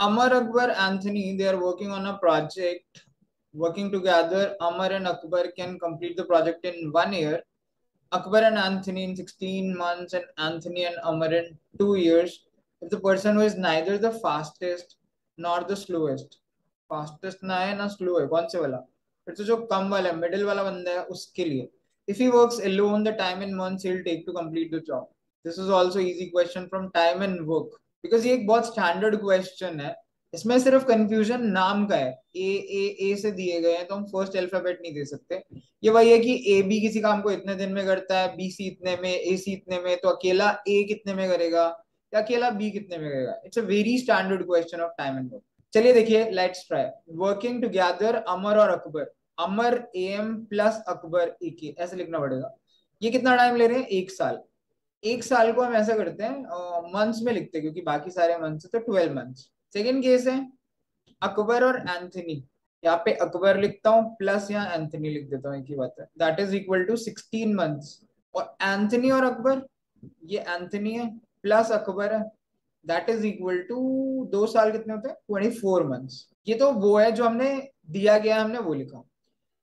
Amar Akbar Anthony, they are working on a project. Working together, Amar and Akbar can complete the project in 1 year. Akbar and Anthony in 16 months and Anthony and Amar in 2 years. If the person who is neither the fastest nor the slowest, fastest ना है ना slow है, कौन से वाला? फिर तो जो कम वाला middle वाला बंदा है उसके लिए. If he works alone, the time and months he'll take to complete the job. This is also easy question from time and work because ये एक बहुत standard question है. इसमें सिर्फ कंफ्यूजन नाम का है. ए ए ए से दिए गए हैं तो हम फर्स्ट अल्फाबेट नहीं दे सकते. ये वही है कि ए बी किसी काम को इतने दिन में करता है, बी सी इतने में, ए सी इतने में, तो अकेला ए कितने में करेगा या अकेला बी कितने में करेगा. It's a very standard question of time and work. चलिए देखिए, let's try. Working together Amar और Akbar. Amar A M plus Akbar A K, ऐसे लिखना पड़ेगा. ये कितना टाइम ले रहे हैं? 1 साल. 1 साल को हम ऐसा करते हैं, मंथ्स में लिखते हैं क्योंकि बाकी सारे मंथ्स है, तो 12 मंथ्स. सेकेंड केस है अकबर और एंथनी. यहाँ पे अकबर लिखता हूँ प्लस यहाँ एंथनी लिख देता हूँ, एक ही बात है. That is equal to 16 months. और एंथनी और अकबर, ये एंथनी है प्लस अकबर है, दैट इज इक्वल टू 2 साल कितने होते हैं? 24 मंथ्स. ये तो वो है जो हमने दिया गया, हमने वो लिखा.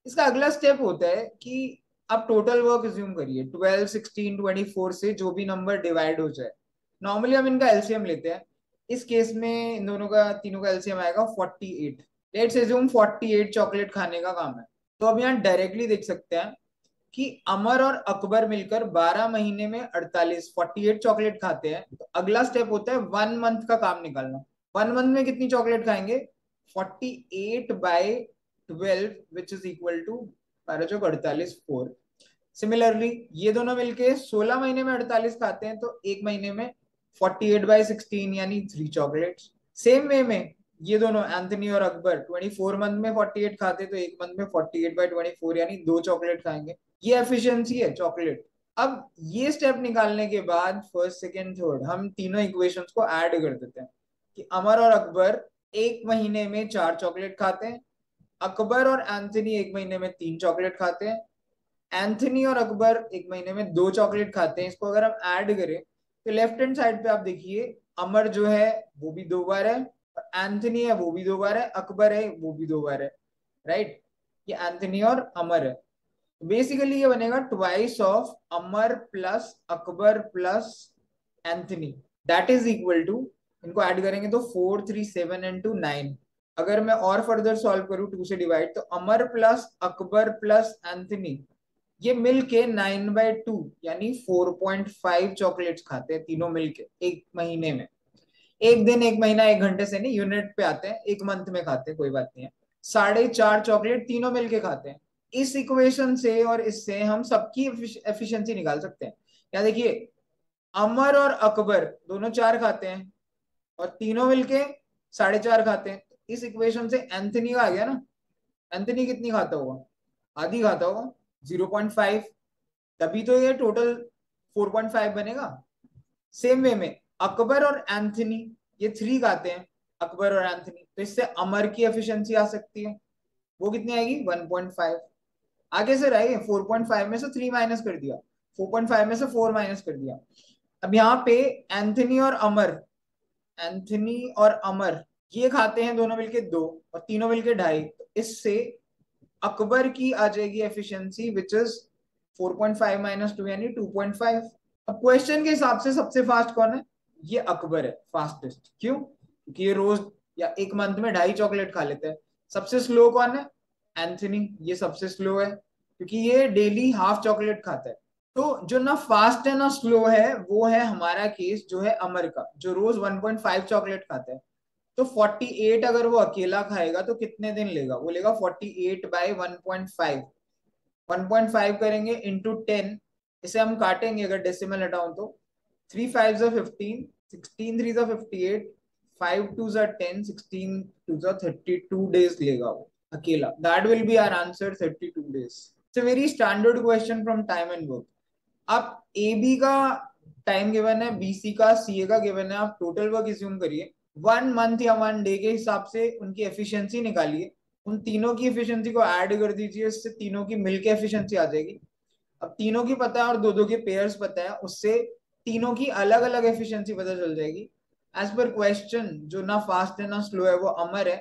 इसका अगला स्टेप होता है कि आप टोटल वर्क रिज्यूम करिए. 12, 16, 24 से जो भी नंबर डिवाइड हो जाए. नॉर्मली हम इनका एलसीएम लेते हैं. इस केस में इन दोनों का, तीनों का एलसीएम आएगा 48. लेट्स अज्यूम 48 चॉकलेट खाने का काम है. तो अब यहाँ डायरेक्टली देख सकते हैं कि अमर और अकबर मिलकर 12 महीने में 48 चॉकलेट खाते हैं. तो अगला स्टेप होता है 1 मंथ का काम निकालना. 1 मंथ में कितनी चॉकलेट खाएंगे? 48/12 which is equal to 12 * 48 4. Similarly ये दोनों मिलके 16 महीने में 48 खाते हैं, तो 1 महीने में 48/16 यानी 3 चॉकलेट्स. सेम वे में ये दोनों एंथनी और अकबर 24 मंथ में 48 खाते, तो 1 मंथ में 48/24 यानी 2 चॉकलेट खाएंगे. ये एफिशिएंसी है चॉकलेट. अब ये स्टेप निकालने के बाद फर्स्ट, सेकंड, थर्ड हम तीनों इक्वेशंस को ऐड कर देते हैं कि अमर और अकबर 1 महीने में 4 चॉकलेट खाते हैं, अकबर और एंथनी 1 महीने में 3 चॉकलेट खाते हैं, एंथनी और अकबर 1 महीने में 2 चॉकलेट खाते हैं. इसको अगर हम ऐड करें तो लेफ्ट हैंड साइड पे आप देखिए, अमर जो है वो भी 2 बार है, एंथनी है वो भी 2 बार है, अकबर है वो भी 2 बार है. राइट, ये एंथनी और अमर है. बेसिकली ये बनेगा 2 Amar + Akbar + Anthony. That is equal to, इनको ऐड करेंगे तो 4, 3, 7 and 2, 9. अगर मैं और फर्दर सॉल्व करूँ 2 से डिवाइड, तो Amar plus Akbar plus Anthony ये मिलके 9/2 यानी 4.5 चॉकलेट्स खाते हैं तीनों मिलके 1 महीने में. 1 दिन, 1 महीना, 1 घंटे से नहीं, यूनिट पे आते हैं. 1 मंथ में खाते हैं, कोई बात नहीं है. 4.5 चॉकलेट तीनों मिलके खाते हैं. इस इक्वेशन से और इससे हम सबकी एफिशिएंसी निकाल सकते हैं. क्या देखिए, अमर और अकबर दोनों 4 खाते हैं और तीनों मिलके 4.5 खाते हैं. इस इक्वेशन से एंथनी का आ गया ना. एंथनी कितनी खाता होगा? आधी खाता होगा, 0.5. तभी तो ये टोटल 4.5 बनेगा. सेम वे में अकबर और एंथनी ये 3 खाते हैं, अकबर और एंथनी, तो इससे अमर की एफिशिएंसी आ सकती है. वो कितनी आएगी? 1.5. आगे से रहिए, 4.5 में से 3 माइनस कर दिया, 4.5 में से 4 माइनस कर दिया. अब यहाँ पे एंथनी और अमर ये खाते हैं दोनों मिलके 2 और तीनों मिलके 2.5. तो इससे अकबर की आ जाएगी एफिशिएंसी विच इज 4.5 - 2 यानी 2.5. अब क्वेश्चन के हिसाब से सबसे फास्ट कौन है? ये अकबर है फास्टेस्ट. क्यों? क्योंकि ये रोज या 1 मंथ में 2.5 चॉकलेट खा लेता है. सबसे स्लो कौन है? एंथनी. ये सबसे स्लो है क्योंकि ये डेली 1/2 चॉकलेट खाता है. तो जो ना फास्ट है ना स्लो है, वो है हमारा केस जो है अमर का, जो रोज 1.5 चॉकलेट खाता है. तो 48 अगर वो अकेला खाएगा तो कितने दिन लेगा? वो लेगा 48/1.5. 1.5 करेंगे इंटू 10, इसे हम काटेंगे अगर डेसिमल हटाऊं तो 3 5s are 15, 16 3s are 58, 5 2s are 10, 16 2s are 32 days लेगा वो अकेला. That will be our answer, 32 days. It's a very standard question from time and work. आप ए बी का टाइम गिवन है, बी सी का, C A का given है. आप टोटल वर्क एज्यूम करिए, 1 मंथ या 1 डे के हिसाब से उनकी एफिशिएंसी निकालिए. उन तीनों की एफिशिएंसी को ऐड कर दीजिए, इससे तीनों की मिलके एफिशिएंसी आ जाएगी. अब तीनों की पता है और 2-2 के पेयर्स पता है, उससे तीनों की अलग अलग एफिशिएंसी पता चल जाएगी. एज पर क्वेश्चन जो ना फास्ट है ना स्लो है वो अमर है,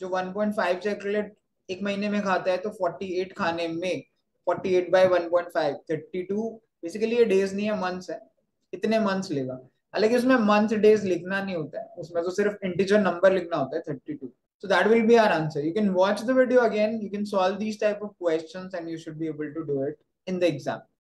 जो 1.5 चॉकलेट एक महीने में खाता है तो 48 खाने में 48/1.5 32 बेसिकली ये डेज नहीं है मंथ्स है, इतने मंथ्स लेगा। हालांकि उसमें मंथ डेज लिखना नहीं होता है, उसमें तो सिर्फ इंटीजर नंबर लिखना होता है 32। So that will be our answer. You can watch the video again. You can solve these type of questions and you should be able to do it in the exam.